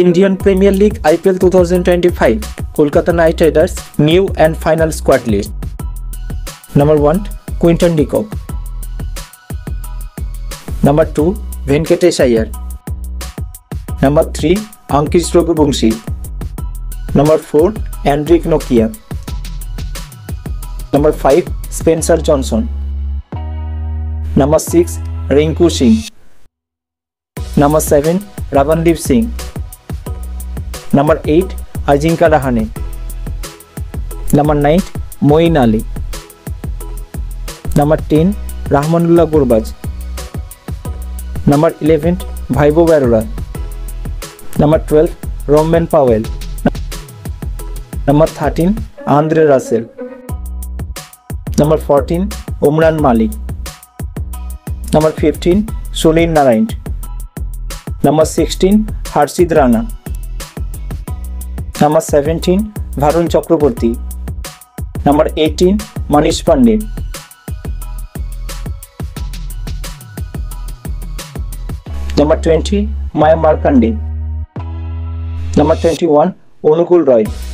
Indian Premier League IPL 2025 Kolkata Knight Riders new and final squad list. Number 1, Quinton de Kock. Number 2, Venkatesh Iyer. Number 3, Ankush Raghuvanshi. Number 4, Andrik Nokia. Number 5, Spencer Johnson. Number 6, Rinku Singh. Number 7, Ravandeep Singh. Number 8, Ajinkya Rahane. Number 9, Moeen Ali. Number 10, Rahul Gurbaz. Number 11, Bhairava Varula. Number 12, Roman Pavel. Number 13, Andre Rashel. Number 14, Umran Malik. Number 15, Sunil Narine. Number 16, Harshid Rana. Number 17, Varun Chakraborty. Number 18, Manish Pandit. Number 20, Maya Markande. Number 21, Anukul Roy.